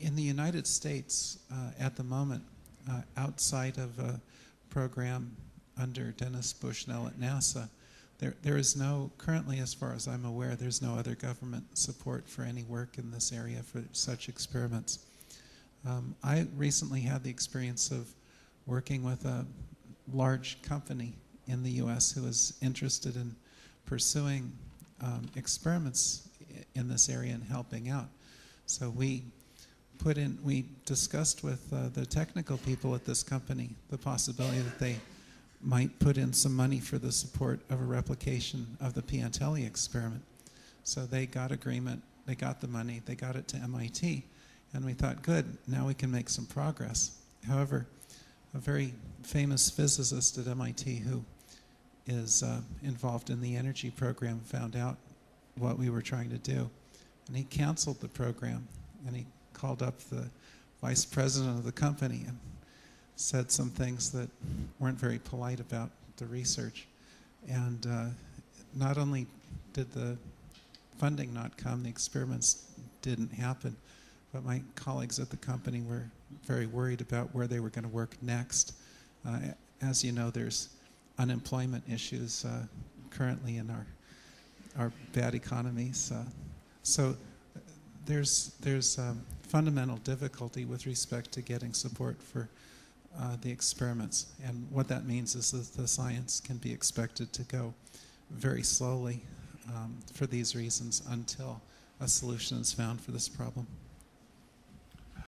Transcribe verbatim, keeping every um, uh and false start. In the United States, uh, at the moment, uh, outside of a program under Dennis Bushnell at NASA, there there is no, currently as far as I'm aware, there's no other government support for any work in this area for such experiments. Um, I recently had the experience of working with a large company in the U S who is interested in pursuing um, experiments in this area and helping out. So we put in, we discussed with uh, the technical people at this company the possibility that they might put in some money for the support of a replication of the Piantelli experiment. So they got agreement, they got the money, they got it to M I T, and we thought, good, now we can make some progress. However, a very famous physicist at M I T who is uh, involved in the energy program found out what we were trying to do, and he canceled the program, and he called up the vice president of the company and said some things that weren't very polite about the research. And uh, not only did the funding not come, the experiments didn't happen, but my colleagues at the company were very worried about where they were going to work next. Uh, as you know, there's unemployment issues uh, currently in our our bad economies. Uh, so there's there's um, fundamental difficulty with respect to getting support for Uh, the experiments, and what that means is that the science can be expected to go very slowly um, for these reasons until a solution is found for this problem.